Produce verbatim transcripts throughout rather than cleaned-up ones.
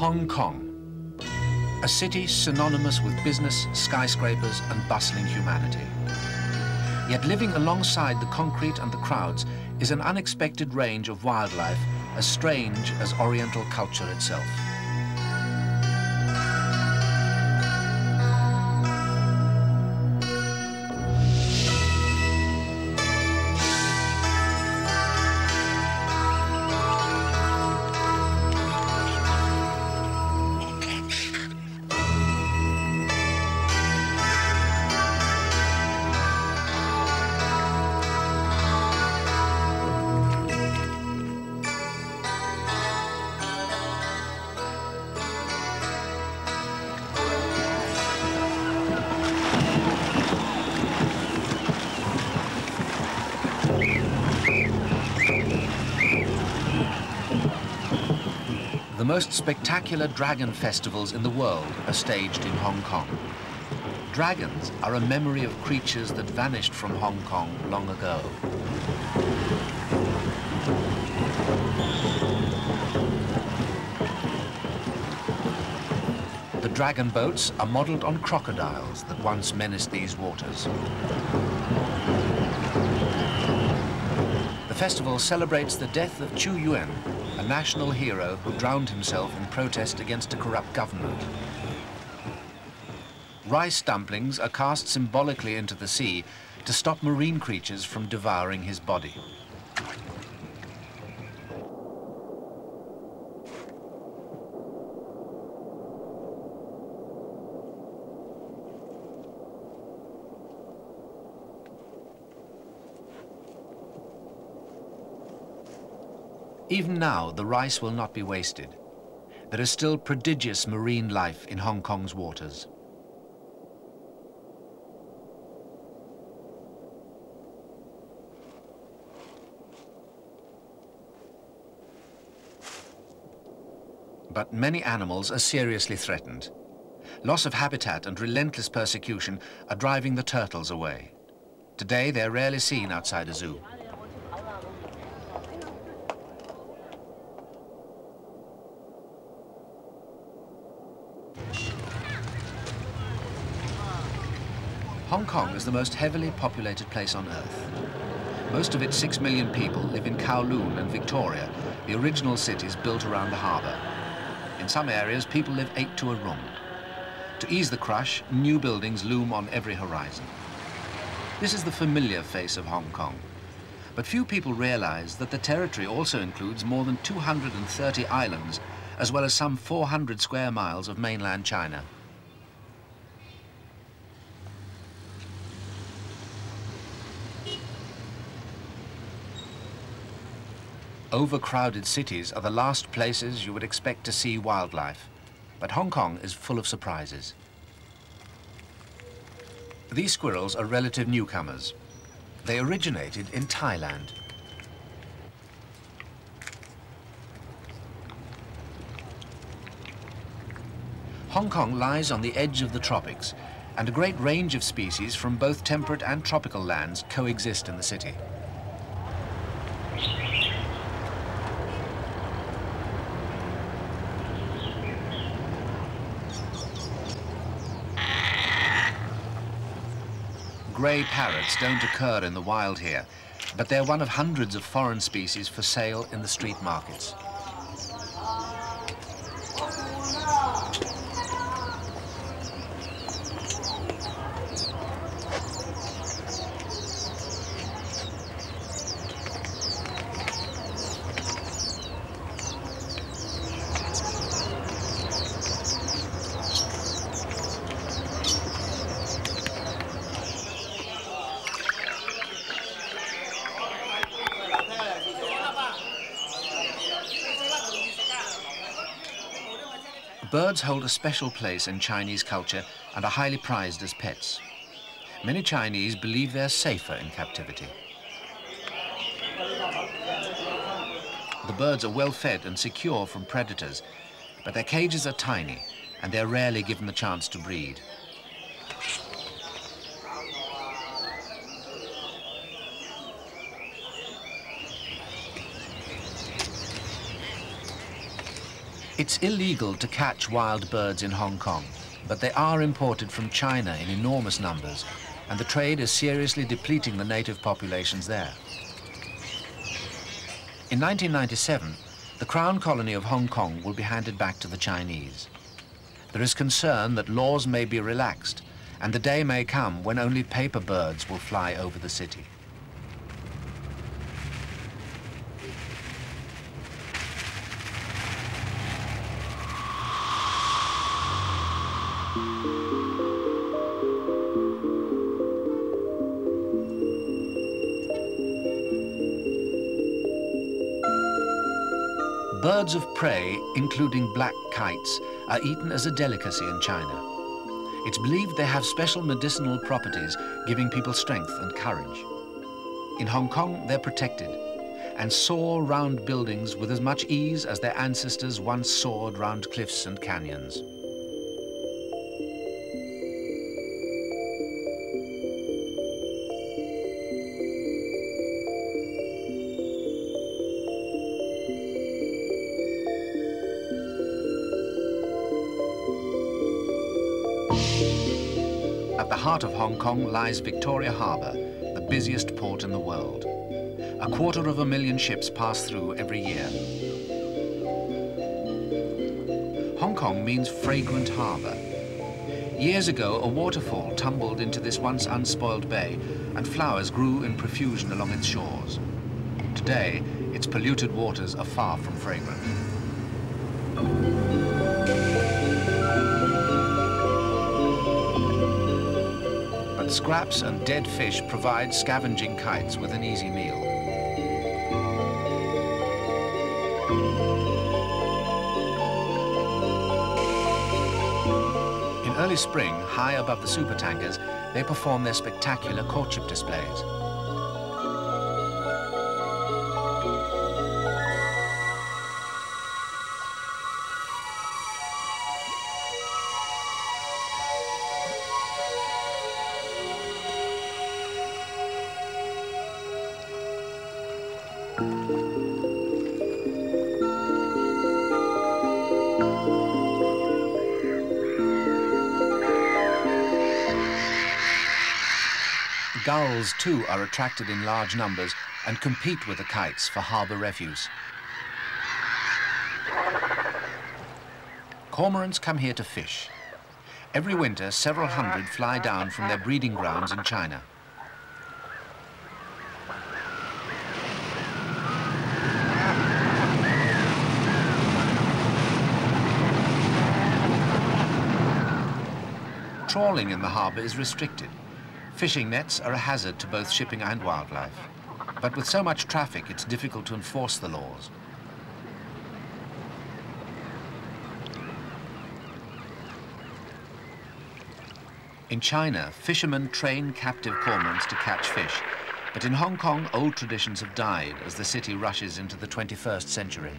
Hong Kong, a city synonymous with business, skyscrapers and bustling humanity. Yet living alongside the concrete and the crowds is an unexpected range of wildlife as strange as Oriental culture itself. The most spectacular dragon festivals in the world are staged in Hong Kong. Dragons are a memory of creatures that vanished from Hong Kong long ago. The dragon boats are modelled on crocodiles that once menaced these waters. The festival celebrates the death of Chu Yuan, a national hero who drowned himself in protest against a corrupt government. Rice dumplings are cast symbolically into the sea to stop marine creatures from devouring his body. Even now, the rice will not be wasted. There is still prodigious marine life in Hong Kong's waters. But many animals are seriously threatened. Loss of habitat and relentless persecution are driving the turtles away. Today, they're rarely seen outside a zoo. Hong Kong is the most heavily populated place on Earth. Most of its six million people live in Kowloon and Victoria, the original cities built around the harbour. In some areas, people live eight to a room. To ease the crush, new buildings loom on every horizon. This is the familiar face of Hong Kong. But few people realise that the territory also includes more than two hundred thirty islands, as well as some four hundred square miles of mainland China. Overcrowded cities are the last places you would expect to see wildlife, but Hong Kong is full of surprises. These squirrels are relative newcomers. They originated in Thailand. Hong Kong lies on the edge of the tropics, and a great range of species from both temperate and tropical lands coexist in the city. Grey parrots don't occur in the wild here, but they're one of hundreds of foreign species for sale in the street markets. Birds hold a special place in Chinese culture and are highly prized as pets. Many Chinese believe they're safer in captivity. The birds are well fed and secure from predators, but their cages are tiny and they're rarely given the chance to breed. It's illegal to catch wild birds in Hong Kong, but they are imported from China in enormous numbers, and the trade is seriously depleting the native populations there. In nineteen ninety-seven, the Crown Colony of Hong Kong will be handed back to the Chinese. There is concern that laws may be relaxed, and the day may come when only paper birds will fly over the city. Birds of prey, including black kites, are eaten as a delicacy in China. It's believed they have special medicinal properties, giving people strength and courage. In Hong Kong, they're protected and soar round buildings with as much ease as their ancestors once soared round cliffs and canyons. Heart of Hong Kong lies Victoria Harbour, the busiest port in the world. A quarter of a million ships pass through every year. Hong Kong means fragrant harbour. Years ago, a waterfall tumbled into this once unspoiled bay, and flowers grew in profusion along its shores. Today, its polluted waters are far from fragrant. Scraps and dead fish provide scavenging kites with an easy meal. In early spring, high above the supertankers, they perform their spectacular courtship displays. Gulls, too, are attracted in large numbers and compete with the kites for harbour refuse. Cormorants come here to fish. Every winter, several hundred fly down from their breeding grounds in China. Trawling in the harbour is restricted. Fishing nets are a hazard to both shipping and wildlife. But with so much traffic, it's difficult to enforce the laws. In China, fishermen train captive cormorants to catch fish. But in Hong Kong, old traditions have died as the city rushes into the twenty-first century.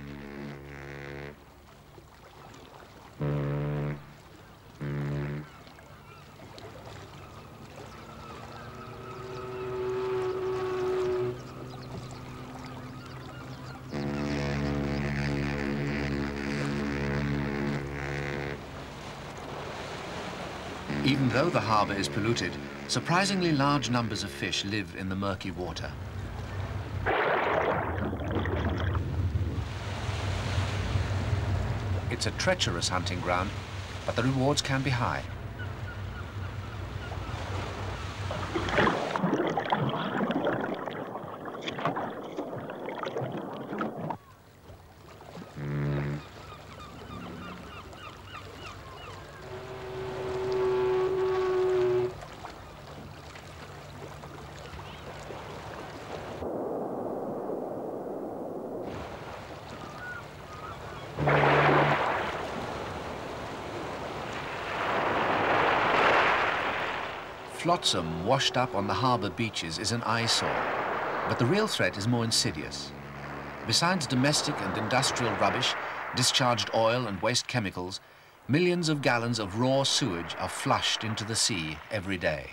Even though the harbour is polluted, surprisingly large numbers of fish live in the murky water. It's a treacherous hunting ground, but the rewards can be high. Flotsam washed up on the harbour beaches is an eyesore, but the real threat is more insidious. Besides domestic and industrial rubbish, discharged oil and waste chemicals, millions of gallons of raw sewage are flushed into the sea every day.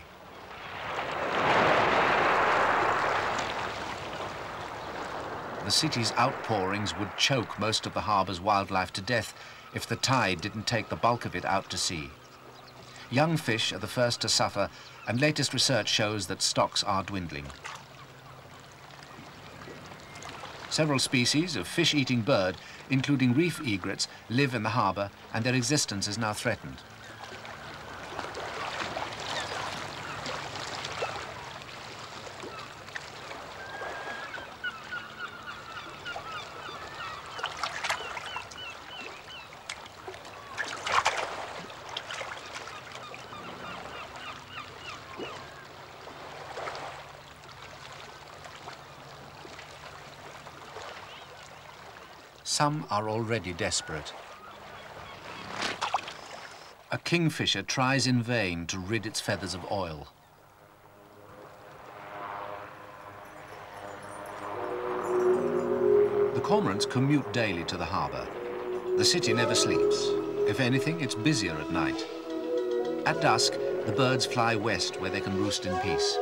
The city's outpourings would choke most of the harbour's wildlife to death if the tide didn't take the bulk of it out to sea. Young fish are the first to suffer, and latest research shows that stocks are dwindling. Several species of fish-eating bird, including reef egrets, live in the harbour, and their existence is now threatened. Some are already desperate. A kingfisher tries in vain to rid its feathers of oil. The cormorants commute daily to the harbour. The city never sleeps. If anything, it's busier at night. At dusk, the birds fly west where they can roost in peace.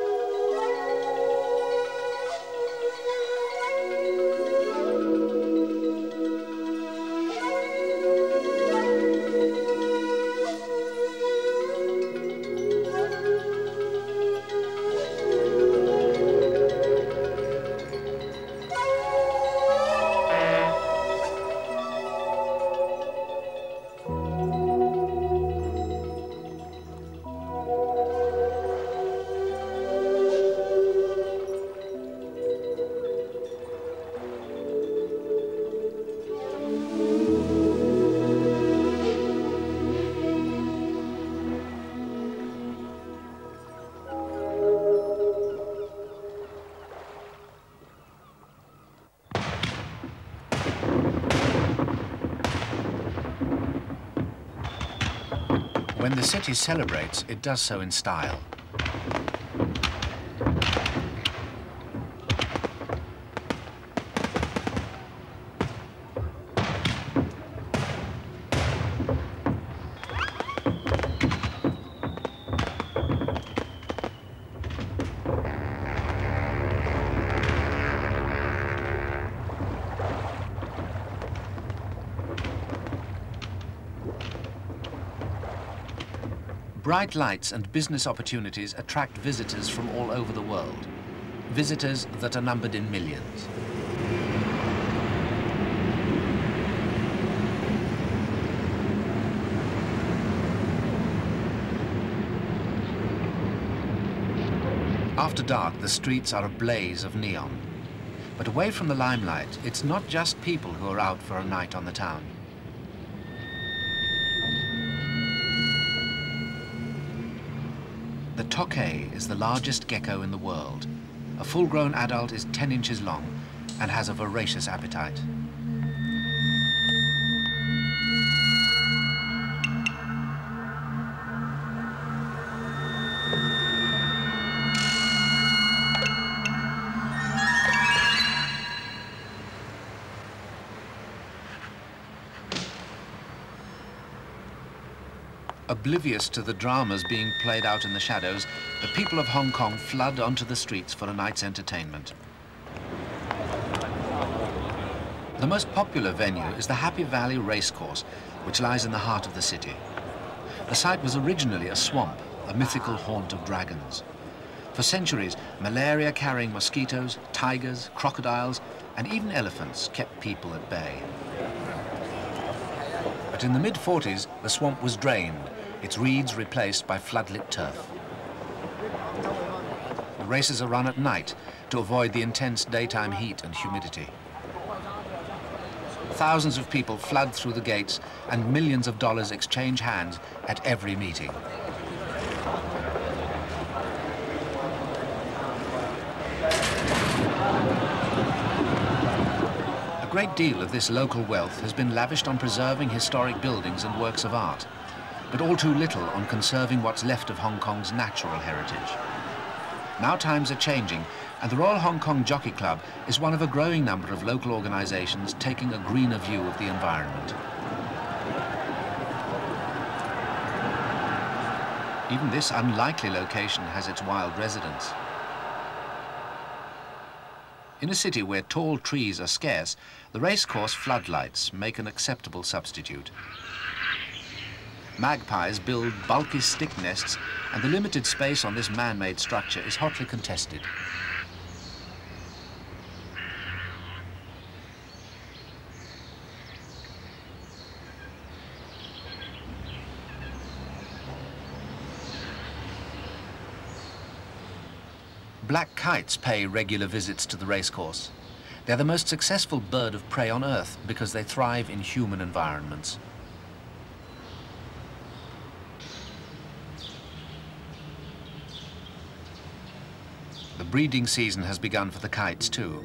When the city celebrates, it does so in style. Bright lights and business opportunities attract visitors from all over the world, visitors that are numbered in millions. After dark, the streets are a blaze of neon. But away from the limelight, it's not just people who are out for a night on the town. The tokay is the largest gecko in the world. A full-grown adult is ten inches long and has a voracious appetite. Oblivious to the dramas being played out in the shadows, the people of Hong Kong flood onto the streets for a night's entertainment. The most popular venue is the Happy Valley Racecourse, which lies in the heart of the city. The site was originally a swamp, a mythical haunt of dragons. For centuries, malaria-carrying mosquitoes, tigers, crocodiles, and even elephants kept people at bay. But in the mid forties, the swamp was drained, its reeds replaced by floodlit turf. The races are run at night to avoid the intense daytime heat and humidity. Thousands of people flood through the gates and millions of dollars exchange hands at every meeting. A great deal of this local wealth has been lavished on preserving historic buildings and works of art, but all too little on conserving what's left of Hong Kong's natural heritage. Now times are changing, and the Royal Hong Kong Jockey Club is one of a growing number of local organisations taking a greener view of the environment. Even this unlikely location has its wild residents. In a city where tall trees are scarce, the racecourse floodlights make an acceptable substitute. Magpies build bulky stick nests, and the limited space on this man-made structure is hotly contested. Black kites pay regular visits to the racecourse. They're the most successful bird of prey on Earth because they thrive in human environments. The breeding season has begun for the kites too.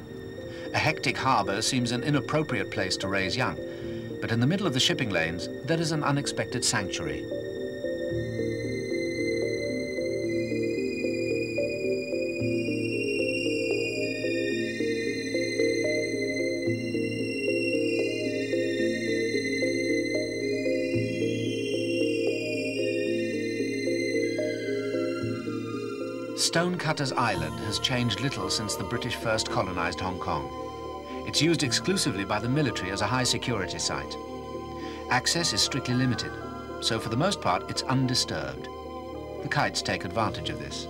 A hectic harbour seems an inappropriate place to raise young, but in the middle of the shipping lanes, there is an unexpected sanctuary. Stonecutters Island has changed little since the British first colonised Hong Kong. It's used exclusively by the military as a high security site. Access is strictly limited, so for the most part it's undisturbed. The kites take advantage of this.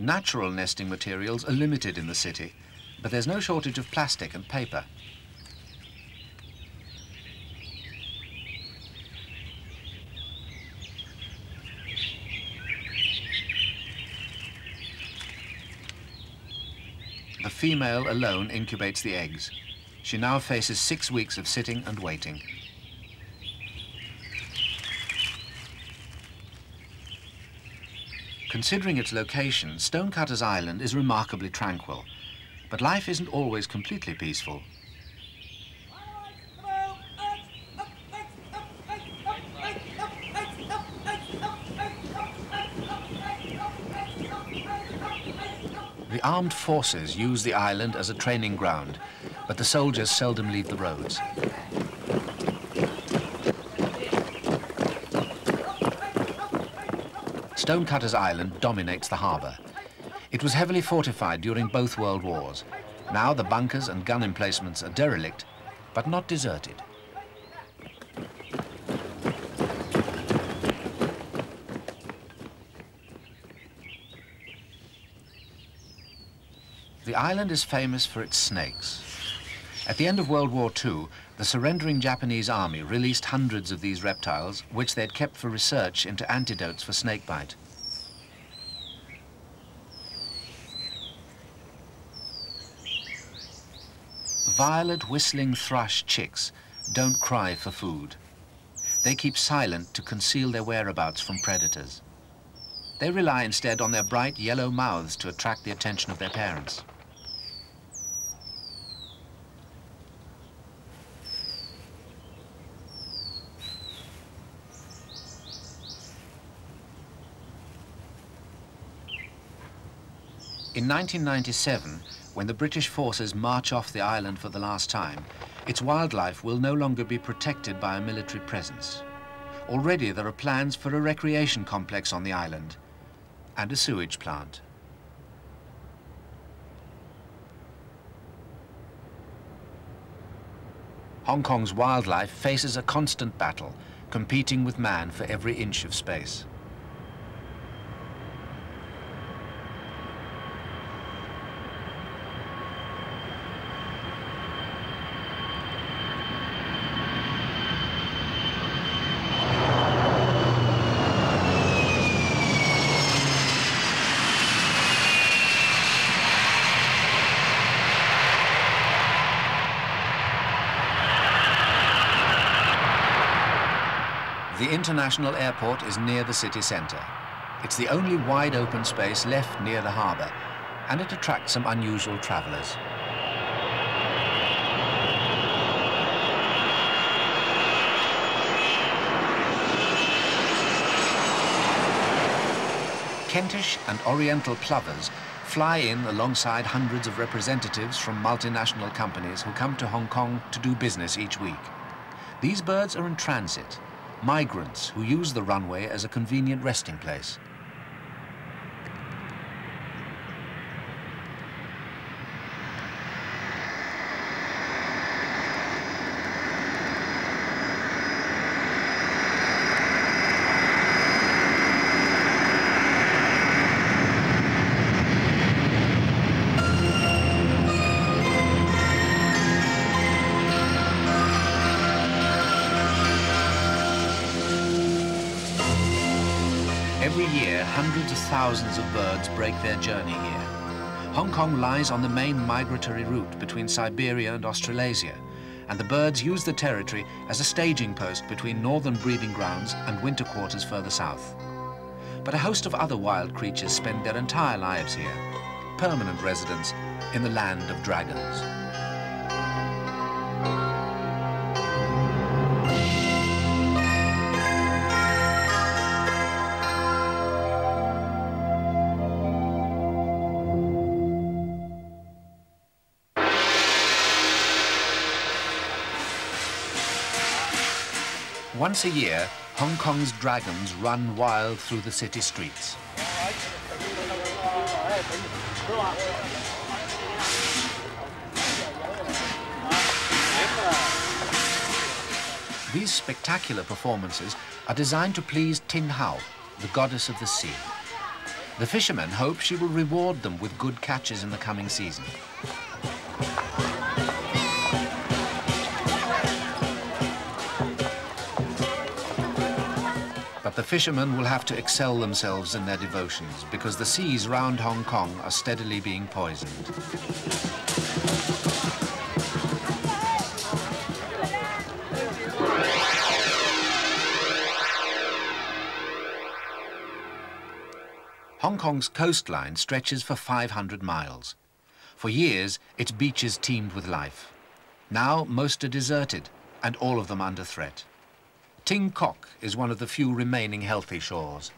Natural nesting materials are limited in the city, but there's no shortage of plastic and paper. The female alone incubates the eggs. She now faces six weeks of sitting and waiting. Considering its location, Stonecutters Island is remarkably tranquil, but life isn't always completely peaceful. The armed forces use the island as a training ground, but the soldiers seldom leave the roads. Stonecutters Island dominates the harbour. It was heavily fortified during both world wars. Now the bunkers and gun emplacements are derelict, but not deserted. The island is famous for its snakes. At the end of World War Two, the surrendering Japanese army released hundreds of these reptiles, which they'd kept for research into antidotes for snakebite. Violet whistling thrush chicks don't cry for food. They keep silent to conceal their whereabouts from predators. They rely instead on their bright yellow mouths to attract the attention of their parents. In nineteen ninety-seven, when the British forces march off the island for the last time, its wildlife will no longer be protected by a military presence. Already there are plans for a recreation complex on the island and a sewage plant. Hong Kong's wildlife faces a constant battle, competing with man for every inch of space. The international airport is near the city centre. It's the only wide open space left near the harbour, and it attracts some unusual travellers. Kentish and Oriental plovers fly in alongside hundreds of representatives from multinational companies who come to Hong Kong to do business each week. These birds are in transit, migrants who use the runway as a convenient resting place. Every year, hundreds of thousands of birds break their journey here. Hong Kong lies on the main migratory route between Siberia and Australasia, and the birds use the territory as a staging post between northern breeding grounds and winter quarters further south. But a host of other wild creatures spend their entire lives here, permanent residents in the land of dragons. Once a year, Hong Kong's dragons run wild through the city streets. These spectacular performances are designed to please Tin Hau, the goddess of the sea. The fishermen hope she will reward them with good catches in the coming season. The fishermen will have to excel themselves in their devotions because the seas round Hong Kong are steadily being poisoned. Hong Kong's coastline stretches for five hundred miles. For years, its beaches teemed with life. Now, most are deserted and all of them under threat. Ting Kok is one of the few remaining healthy shores.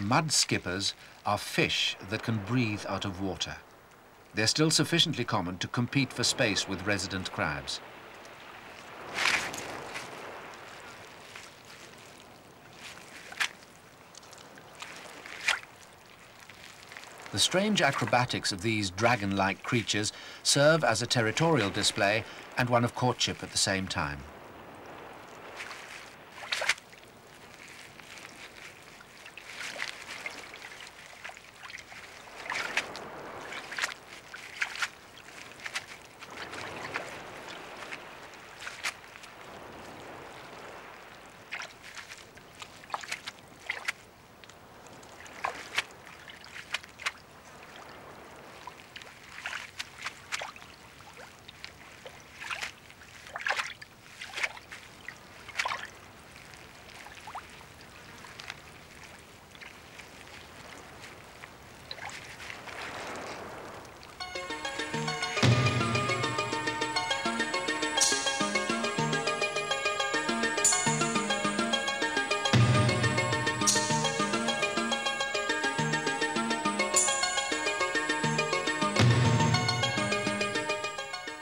Mud skippers are fish that can breathe out of water. They're still sufficiently common to compete for space with resident crabs. The strange acrobatics of these dragon-like creatures serve as a territorial display and one of courtship at the same time.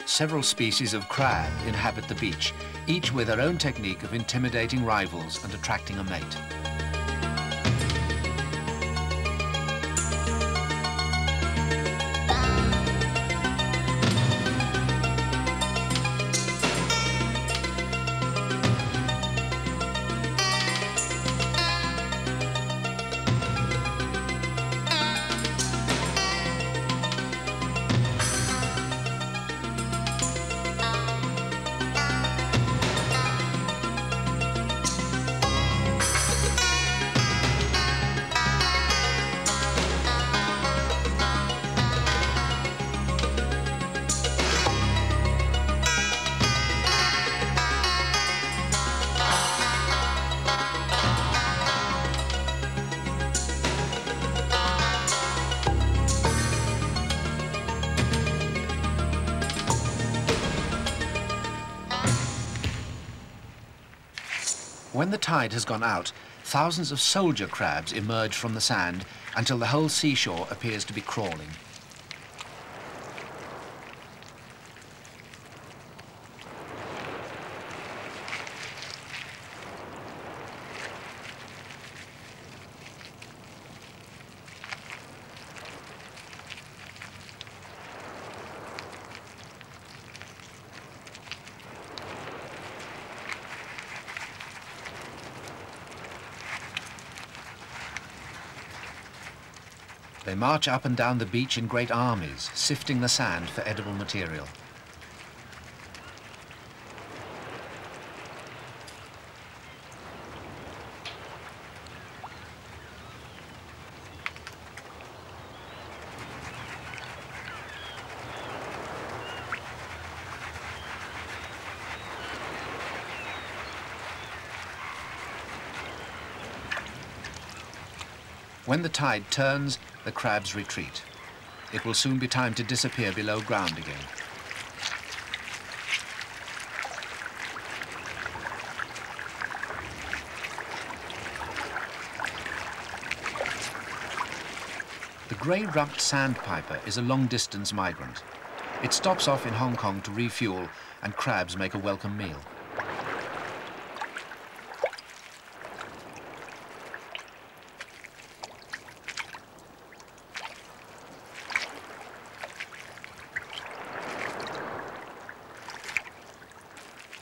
Several species of crab inhabit the beach, each with their own technique of intimidating rivals and attracting a mate. When the tide has gone out, thousands of soldier crabs emerge from the sand until the whole seashore appears to be crawling. They march up and down the beach in great armies, sifting the sand for edible material. When the tide turns, the crabs retreat. It will soon be time to disappear below ground again. The grey-rumped sandpiper is a long-distance migrant. It stops off in Hong Kong to refuel, and crabs make a welcome meal.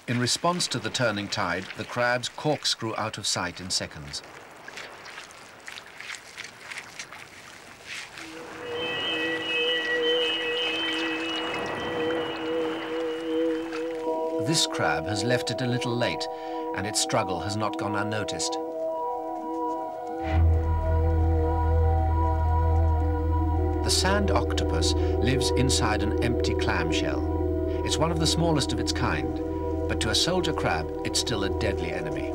In response to the turning tide, the crabs corkscrew out of sight in seconds. This crab has left it a little late, and its struggle has not gone unnoticed. The sand octopus lives inside an empty clamshell. It's one of the smallest of its kind. But to a soldier crab, it's still a deadly enemy.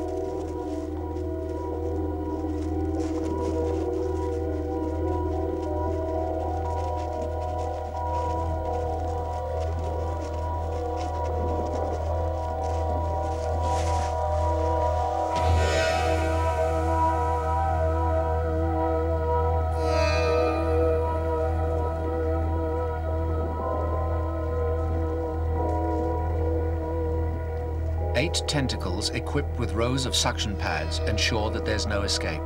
Eight tentacles equipped with rows of suction pads ensure that there's no escape.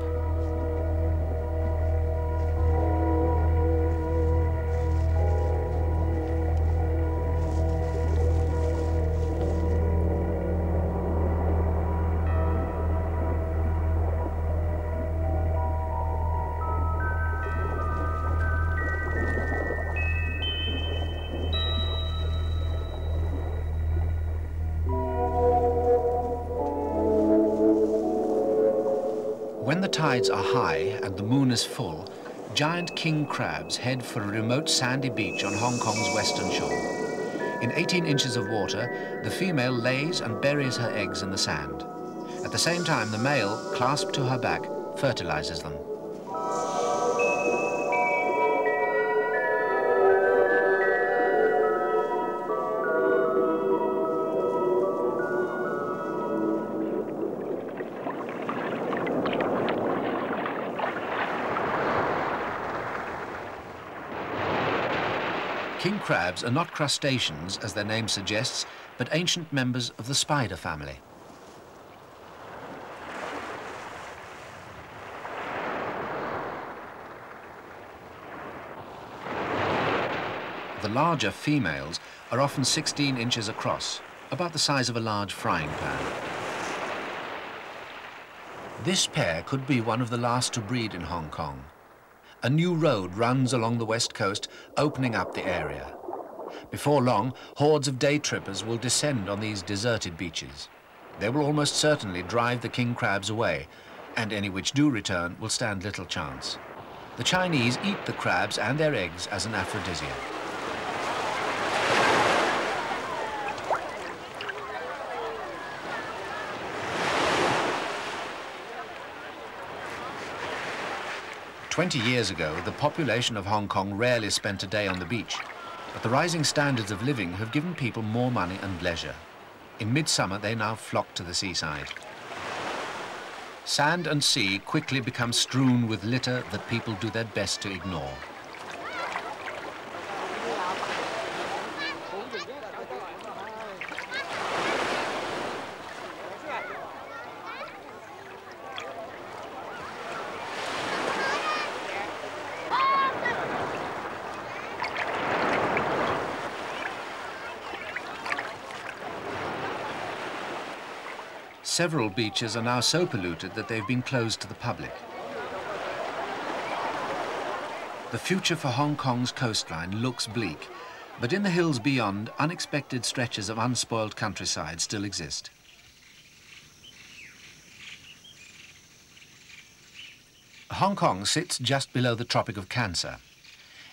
When the tides are high and the moon is full, giant king crabs head for a remote sandy beach on Hong Kong's western shore. In eighteen inches of water, the female lays and buries her eggs in the sand. At the same time, the male, clasped to her back, fertilizes them. King crabs are not crustaceans, as their name suggests, but ancient members of the spider family. The larger females are often sixteen inches across, about the size of a large frying pan. This pair could be one of the last to breed in Hong Kong. A new road runs along the west coast, opening up the area. Before long, hordes of day trippers will descend on these deserted beaches. They will almost certainly drive the king crabs away, and any which do return will stand little chance. The Chinese eat the crabs and their eggs as an aphrodisiac. Twenty years ago, the population of Hong Kong rarely spent a day on the beach, but the rising standards of living have given people more money and leisure. In midsummer, they now flock to the seaside. sand and sea quickly become strewn with litter that people do their best to ignore. Several beaches are now so polluted that they've been closed to the public. The future for Hong Kong's coastline looks bleak, but in the hills beyond, unexpected stretches of unspoiled countryside still exist. Hong Kong sits just below the Tropic of Cancer.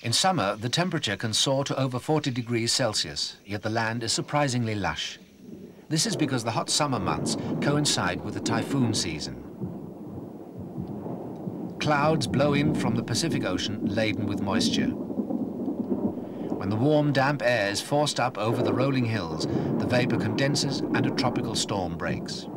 In summer, the temperature can soar to over forty degrees Celsius, yet the land is surprisingly lush. This is because the hot summer months coincide with the typhoon season. Clouds blow in from the Pacific Ocean laden with moisture. When the warm, damp air is forced up over the rolling hills, the vapor condenses and a tropical storm breaks.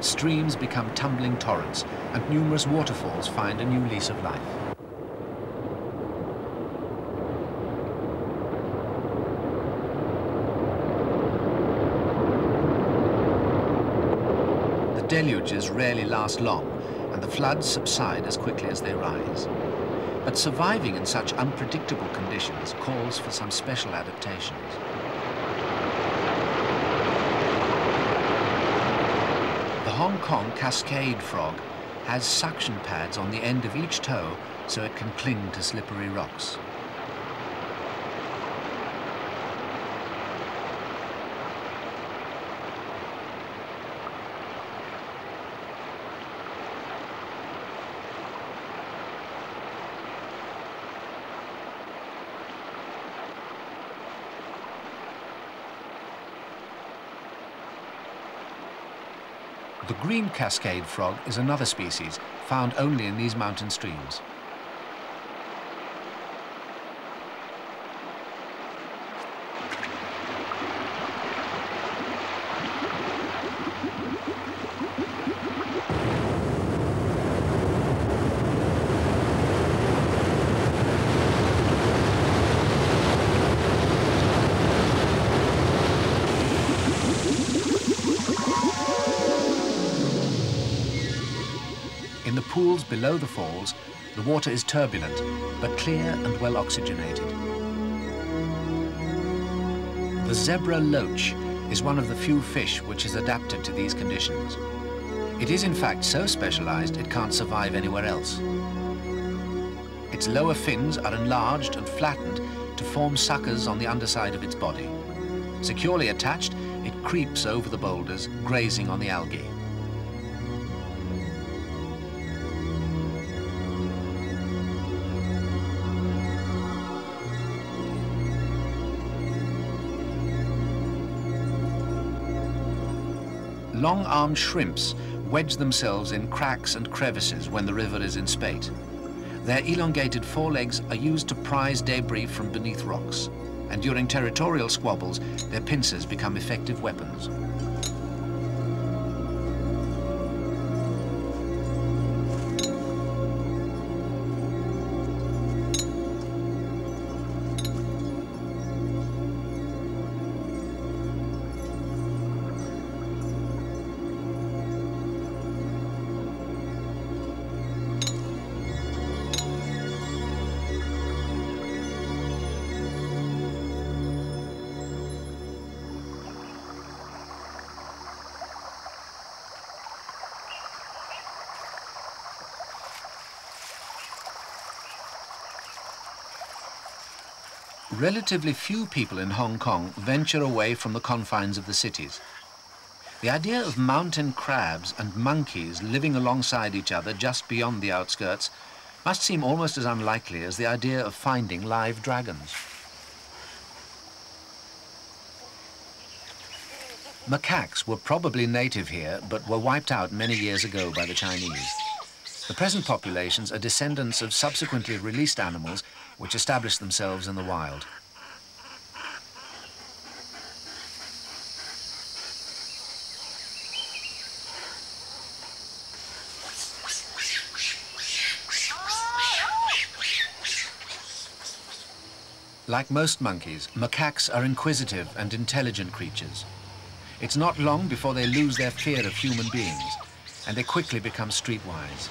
Streams become tumbling torrents, and numerous waterfalls find a new lease of life. The deluges rarely last long, and the floods subside as quickly as they rise. But surviving in such unpredictable conditions calls for some special adaptations. The Hong Kong Cascade Frog has suction pads on the end of each toe so it can cling to slippery rocks. The green cascade frog is another species found only in these mountain streams. Below the falls, the water is turbulent, but clear and well oxygenated. The zebra loach is one of the few fish which is adapted to these conditions. It is in fact so specialized it can't survive anywhere else. Its lower fins are enlarged and flattened to form suckers on the underside of its body. Securely attached, it creeps over the boulders, grazing on the algae. Long-armed shrimps wedge themselves in cracks and crevices when the river is in spate. Their elongated forelegs are used to prise debris from beneath rocks, and during territorial squabbles, their pincers become effective weapons. Relatively few people in Hong Kong venture away from the confines of the cities. The idea of mountain crabs and monkeys living alongside each other just beyond the outskirts must seem almost as unlikely as the idea of finding live dragons. Macaques were probably native here, but were wiped out many years ago by the Chinese. The present populations are descendants of subsequently released animals which established themselves in the wild. Like most monkeys, macaques are inquisitive and intelligent creatures. It's not long before they lose their fear of human beings, and they quickly become streetwise.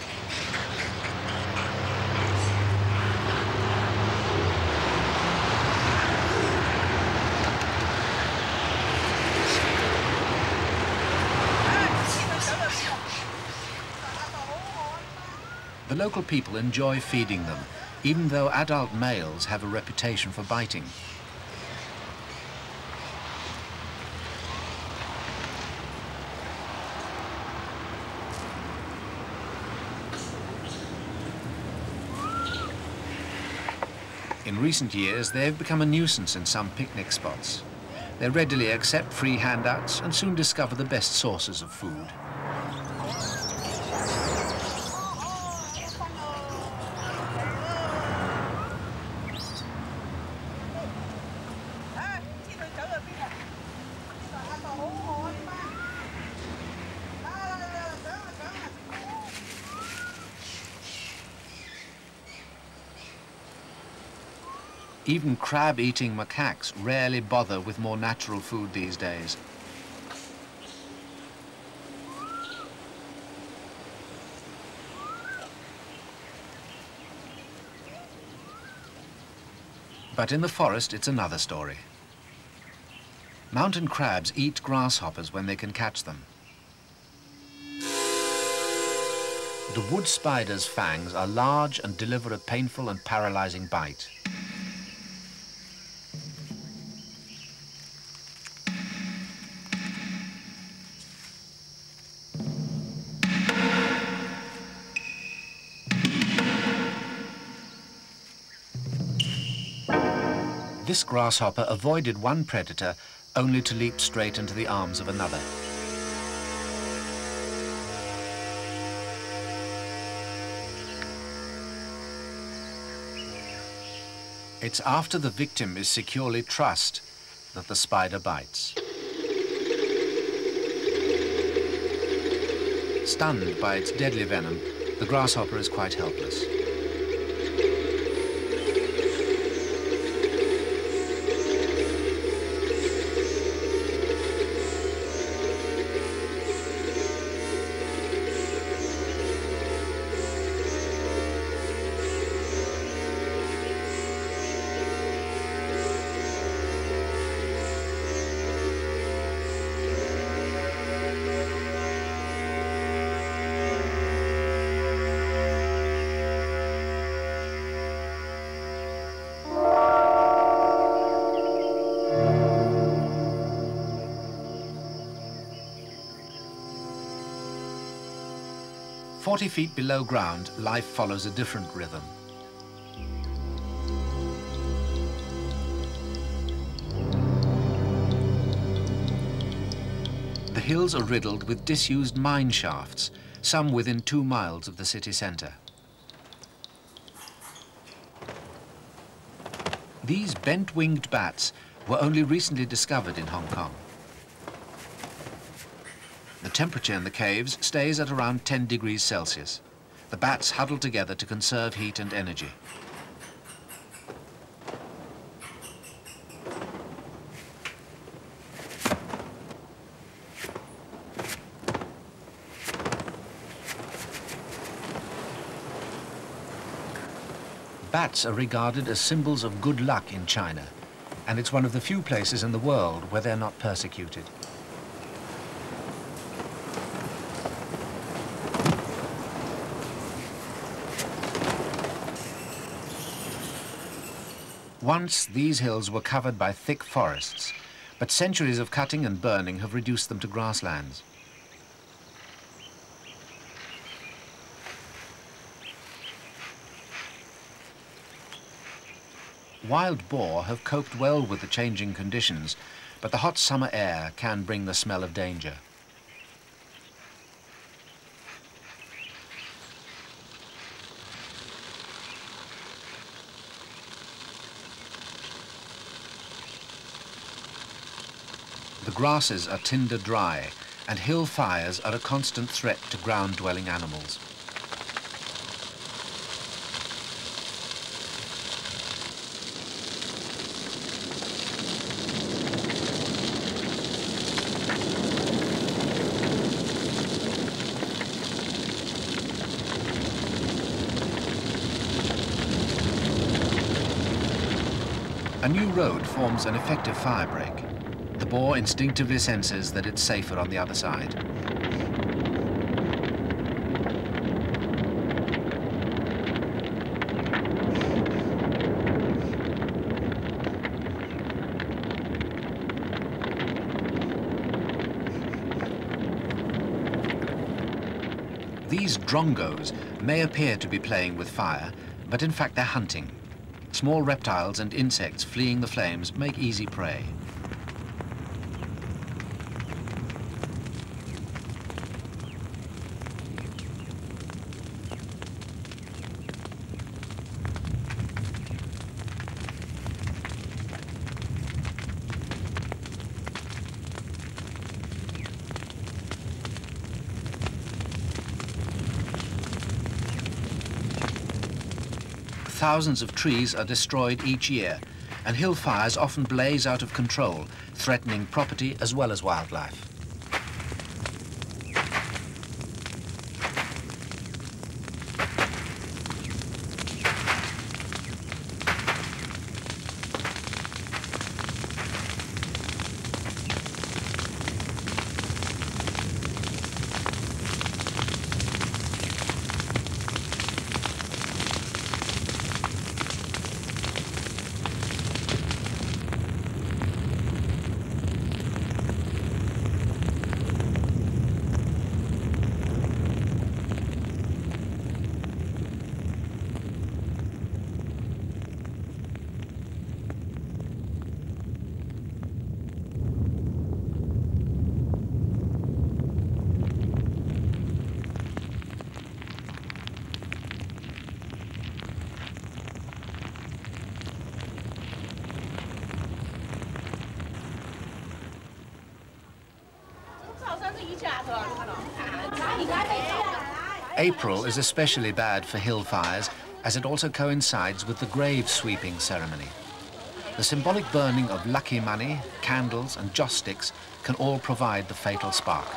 The local people enjoy feeding them, even though adult males have a reputation for biting. In recent years, they have become a nuisance in some picnic spots. They readily accept free handouts and soon discover the best sources of food. Even crab-eating macaques rarely bother with more natural food these days. But in the forest, it's another story. Mountain crabs eat grasshoppers when they can catch them. The wood spider's fangs are large and deliver a painful and paralyzing bite. This grasshopper avoided one predator only to leap straight into the arms of another. It's after the victim is securely trussed that the spider bites. Stunned by its deadly venom, the grasshopper is quite helpless. forty feet below ground, life follows a different rhythm. The hills are riddled with disused mine shafts, some within two miles of the city centre. These bent-winged bats were only recently discovered in Hong Kong. The temperature in the caves stays at around ten degrees Celsius. The bats huddle together to conserve heat and energy. Bats are regarded as symbols of good luck in China, and it's one of the few places in the world where they're not persecuted. Once, these hills were covered by thick forests, but centuries of cutting and burning have reduced them to grasslands. wild boar have coped well with the changing conditions, but the hot summer air can bring the smell of danger. The grasses are tinder dry, and hill fires are a constant threat to ground-dwelling animals. A new road forms an effective fire break. The boar instinctively senses that it's safer on the other side. These drongos may appear to be playing with fire, but in fact they're hunting. Small reptiles and insects fleeing the flames make easy prey. Thousands of trees are destroyed each year, and hill fires often blaze out of control, threatening property as well as wildlife. April is especially bad for hill fires, as it also coincides with the grave sweeping ceremony. The symbolic burning of lucky money, candles and joss sticks can all provide the fatal spark.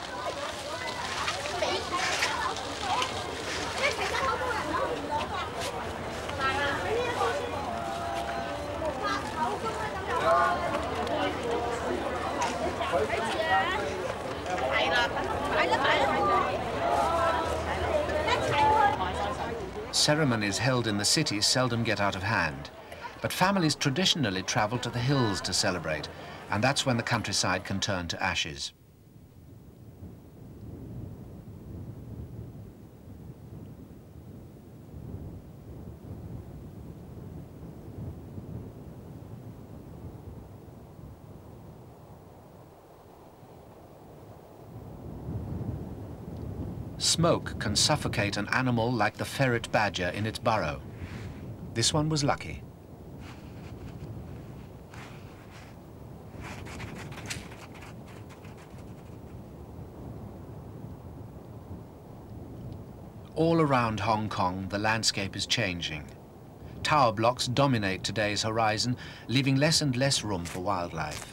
Ceremonies held in the city seldom get out of hand, but families traditionally travel to the hills to celebrate, and that's when the countryside can turn to ashes. Smoke can suffocate an animal like the ferret badger in its burrow. This one was lucky. All around Hong Kong, the landscape is changing. Tower blocks dominate today's horizon, leaving less and less room for wildlife.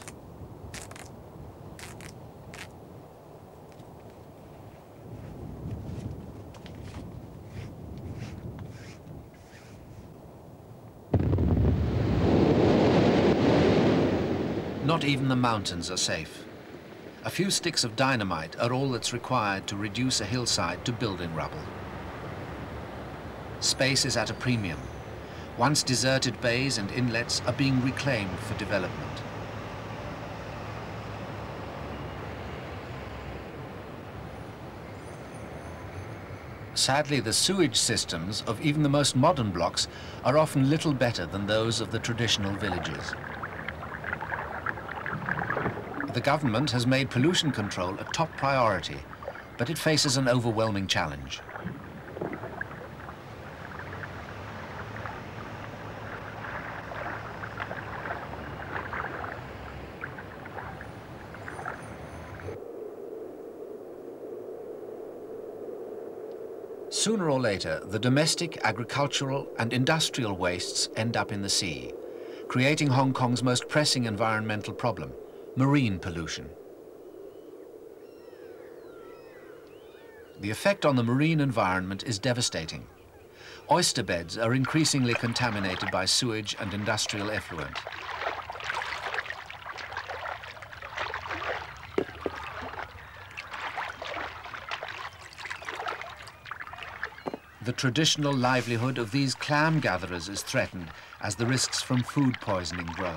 Not even the mountains are safe. A few sticks of dynamite are all that's required to reduce a hillside to building rubble. Space is at a premium. Once deserted bays and inlets are being reclaimed for development. Sadly, the sewage systems of even the most modern blocks are often little better than those of the traditional villages. The government has made pollution control a top priority, but it faces an overwhelming challenge. Sooner or later, the domestic, agricultural and industrial wastes end up in the sea, creating Hong Kong's most pressing environmental problem, marine pollution. The effect on the marine environment is devastating. Oyster beds are increasingly contaminated by sewage and industrial effluent. The traditional livelihood of these clam gatherers is threatened as the risks from food poisoning grow.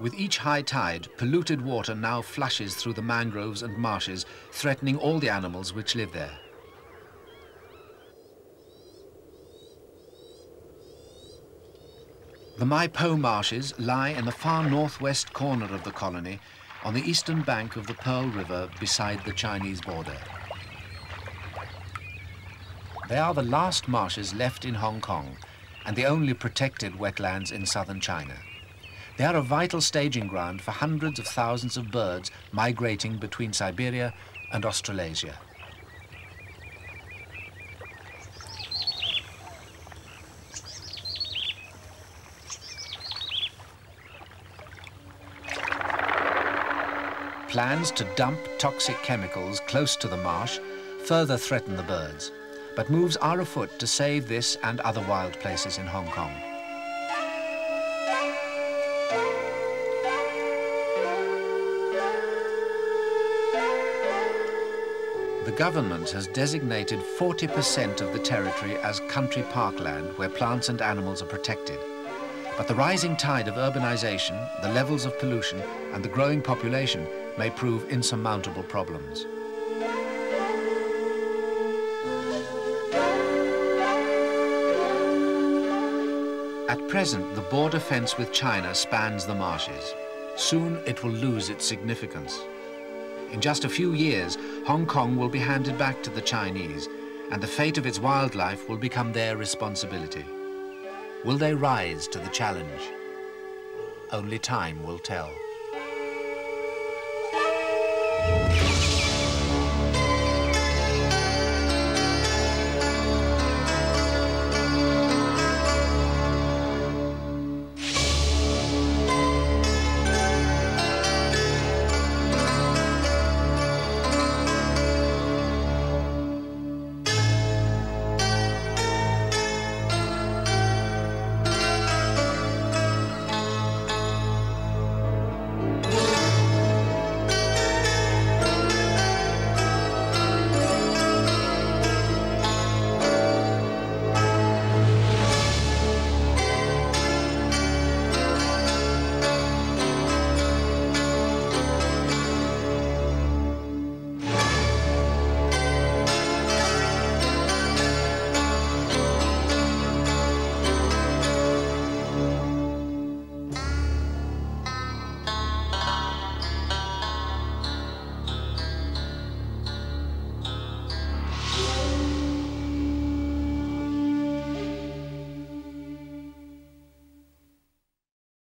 With each high tide, polluted water now flushes through the mangroves and marshes, threatening all the animals which live there. The Mai Po marshes lie in the far northwest corner of the colony, on the eastern bank of the Pearl River beside the Chinese border. They are the last marshes left in Hong Kong and the only protected wetlands in southern China. They are a vital staging ground for hundreds of thousands of birds migrating between Siberia and Australasia. Plans to dump toxic chemicals close to the marsh further threaten the birds, but moves are afoot to save this and other wild places in Hong Kong. The government has designated forty percent of the territory as country parkland where plants and animals are protected. But the rising tide of urbanization, the levels of pollution, and the growing population may prove insurmountable problems. At present, the border fence with China spans the marshes. Soon it will lose its significance. In just a few years, Hong Kong will be handed back to the Chinese, and the fate of its wildlife will become their responsibility. Will they rise to the challenge? Only time will tell.